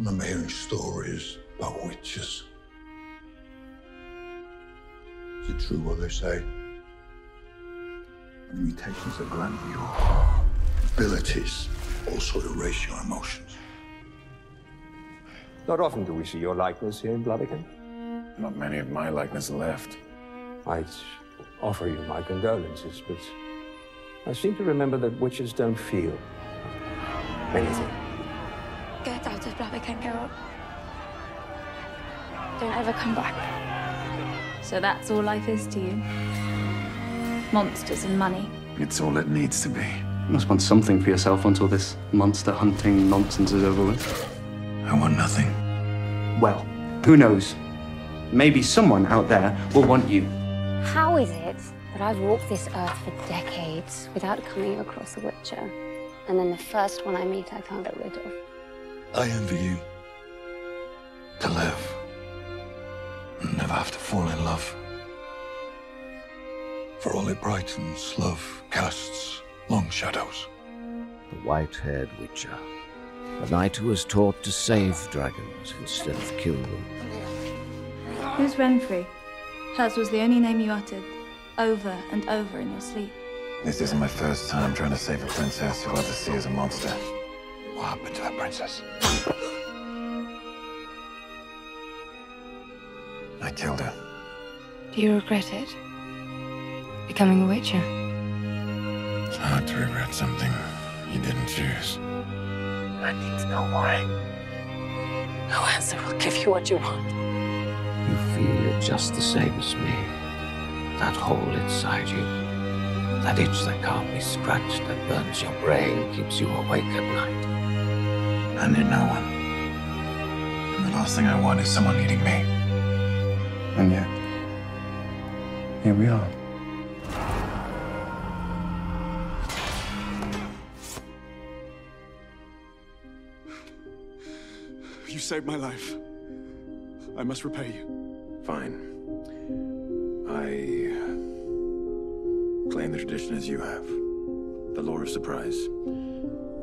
remember hearing stories about witches. Is it true what they say? I mean, mutations that grant you abilities also erase your emotions. Not often do we see your likeness here in Blaviken. Not many of my likeness left. I'd offer you my condolences, but I seem to remember that witches don't feel anything. Get out of Blaviken, Geralt. Don't ever come back. So that's all life is to you? Monsters and money? It's all it needs to be. You must want something for yourself until this monster hunting nonsense is over with. I want nothing. Well, who knows? Maybe someone out there will want you. How is it that I've walked this earth for decades without coming across a Witcher, and then the first one I meet I can't get rid of? I envy you. To live and never have to fall in love. For all it brightens, love casts long shadows. The white-haired Witcher. A knight who was taught to save dragons instead of kill them. Who's Renfri? Hers was the only name you uttered, over and over in your sleep. This isn't my first time trying to save a princess who I just see as a monster. What happened to that princess? I killed her. Do you regret it? Becoming a witcher? It's hard to regret something you didn't choose. I need to know why. No answer will give you what you want. You feel it just the same as me. That hole inside you. That itch that can't be scratched, that burns your brain, keeps you awake at night. I need no one. And the last thing I want is someone needing me. And yet, here we are. You saved my life. I must repay you. Fine. I claim the tradition as you have. The lore of surprise.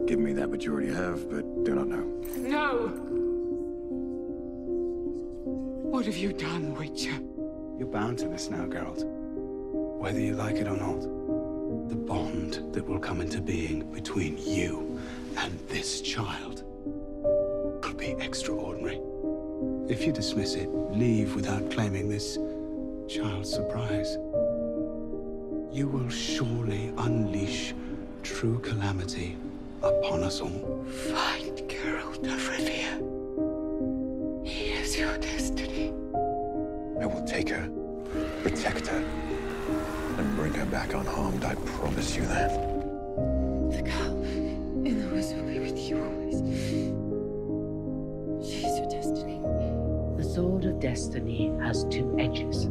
Give me that which you already have, but do not know. No! What have you done, Witcher? You're bound to this now, Geralt. Whether you like it or not. The bond that will come into being between you and this child. Be extraordinary. If you dismiss it, leave without claiming this child's surprise, you will surely unleash true calamity upon us all. Find Geralt of Rivia. He is your destiny. I will take her, protect her, and bring her back unharmed. I promise you that. The girl in the woods will be with you always. She's your destiny. The sword of destiny has two edges.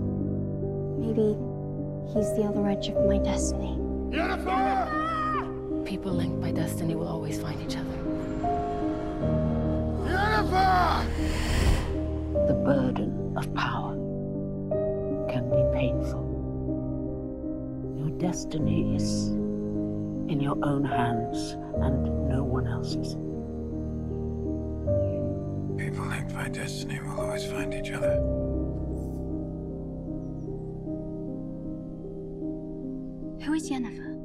Maybe he's the other edge of my destiny. Yennefer! People linked by destiny will always find each other. Yennefer! The burden of power can be painful. Your destiny is in your own hands and no one else's. People linked by destiny will always find each other. Who is Yennefer?